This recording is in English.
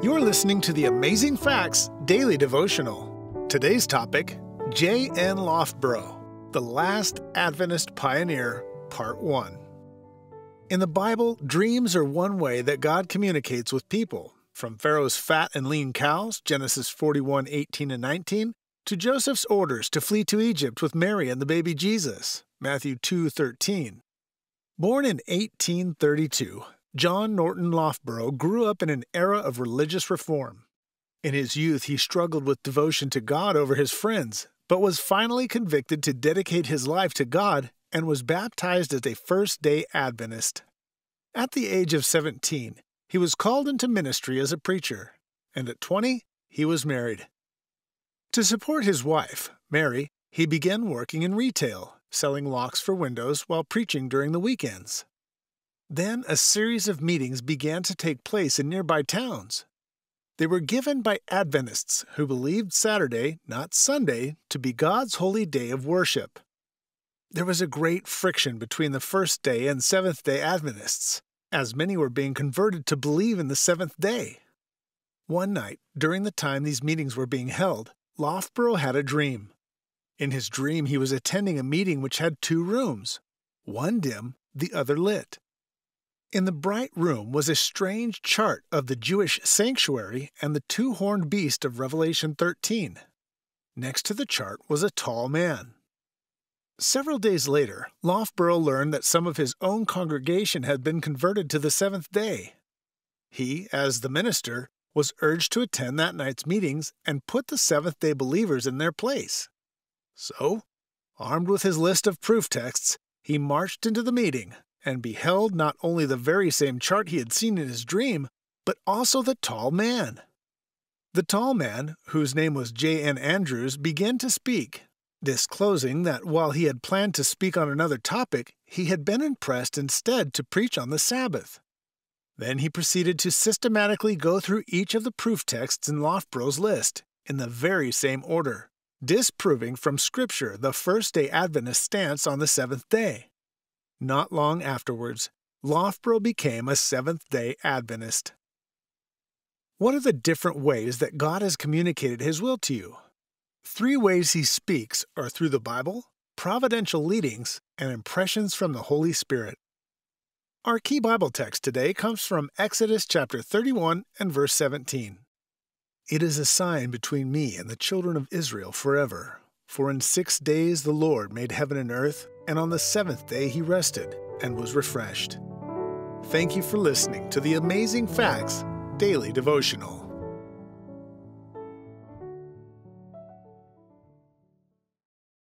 You're listening to the Amazing Facts Daily Devotional. Today's topic, J.N. Loughborough, the Last Adventist Pioneer, Part 1. In the Bible, dreams are one way that God communicates with people, from Pharaoh's fat and lean cows, Genesis 41:18 and 19, to Joseph's orders to flee to Egypt with Mary and the baby Jesus, Matthew 2:13. Born in 1832, John Norton Loughborough grew up in an era of religious reform. In his youth, he struggled with devotion to God over his friends, but was finally convicted to dedicate his life to God and was baptized as a First-day Adventist. At the age of 17, he was called into ministry as a preacher, and at 20, he was married. To support his wife, Mary, he began working in retail, selling locks for windows while preaching during the weekends. Then a series of meetings began to take place in nearby towns. They were given by Adventists who believed Saturday, not Sunday, to be God's holy day of worship. There was a great friction between the First-day and Seventh-day Adventists, as many were being converted to believe in the Seventh Day. One night, during the time these meetings were being held, Loughborough had a dream. In his dream, he was attending a meeting which had two rooms, one dim, the other lit. In the bright room was a strange chart of the Jewish sanctuary and the two-horned beast of Revelation 13. Next to the chart was a tall man. Several days later, Loughborough learned that some of his own congregation had been converted to the Seventh Day. He, as the minister, was urged to attend that night's meetings and put the Seventh-day believers in their place. So, armed with his list of proof texts, he marched into the meeting and beheld not only the very same chart he had seen in his dream, but also the tall man. The tall man, whose name was J.N. Andrews, began to speak, disclosing that while he had planned to speak on another topic, he had been impressed instead to preach on the Sabbath. Then he proceeded to systematically go through each of the proof texts in Loughborough's list, in the very same order, disproving from Scripture the First-day Adventist stance on the Seventh Day. Not long afterwards, Loughborough became a Seventh-day Adventist. What are the different ways that God has communicated His will to you? Three ways He speaks are through the Bible, providential leadings, and impressions from the Holy Spirit. Our key Bible text today comes from Exodus chapter 31 and verse 17. "It is a sign between me and the children of Israel forever. For in 6 days the Lord made heaven and earth, and on the seventh day He rested and was refreshed." Thank you for listening to the Amazing Facts Daily Devotional.